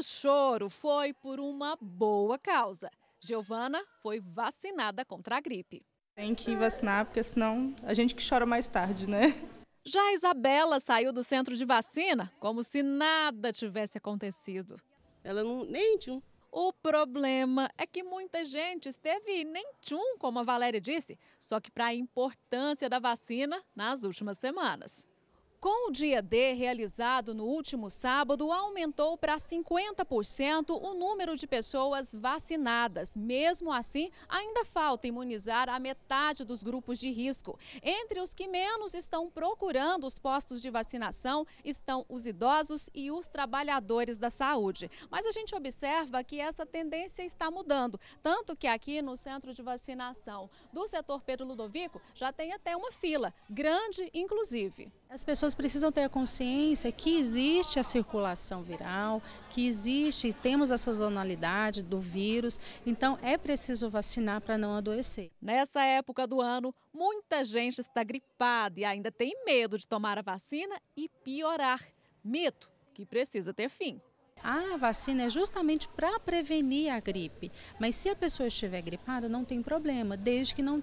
o choro foi por uma boa causa. Giovana foi vacinada contra a gripe. Tem que vacinar, porque senão a gente que chora mais tarde, né? Já a Isabela saiu do centro de vacina como se nada tivesse acontecido. Ela não nem tchum. O problema é que muita gente esteve nem tchum, como a Valéria disse, só que para a importância da vacina nas últimas semanas. Com o dia D realizado no último sábado, aumentou para 50% o número de pessoas vacinadas. Mesmo assim, ainda falta imunizar a metade dos grupos de risco. Entre os que menos estão procurando os postos de vacinação estão os idosos e os trabalhadores da saúde. Mas a gente observa que essa tendência está mudando, tanto que aqui no centro de vacinação do setor Pedro Ludovico já tem até uma fila, grande inclusive. As pessoas precisam ter a consciência que existe a circulação viral, que existe, temos a sazonalidade do vírus, então é preciso vacinar para não adoecer. Nessa época do ano, muita gente está gripada e ainda tem medo de tomar a vacina e piorar. Mito que precisa ter fim. A vacina é justamente para prevenir a gripe, mas se a pessoa estiver gripada não tem problema, desde que não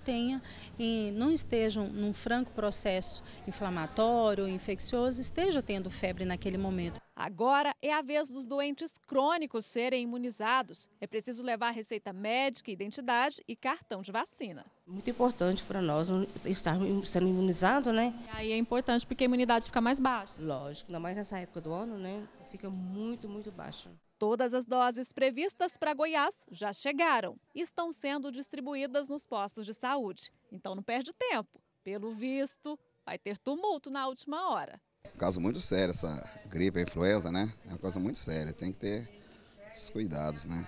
estejam num franco processo inflamatório, infeccioso, esteja tendo febre naquele momento. Agora é a vez dos doentes crônicos serem imunizados. É preciso levar receita médica, identidade e cartão de vacina. Muito importante para nós estarmos sendo imunizados, né? E aí é importante porque a imunidade fica mais baixa. Lógico, ainda mais nessa época do ano, né? Fica muito, muito baixo. Todas as doses previstas para Goiás já chegaram e estão sendo distribuídas nos postos de saúde. Então não perde tempo. Pelo visto, vai ter tumulto na última hora. É um caso muito sério essa gripe, a influenza, né? É uma coisa muito séria, tem que ter os cuidados, né?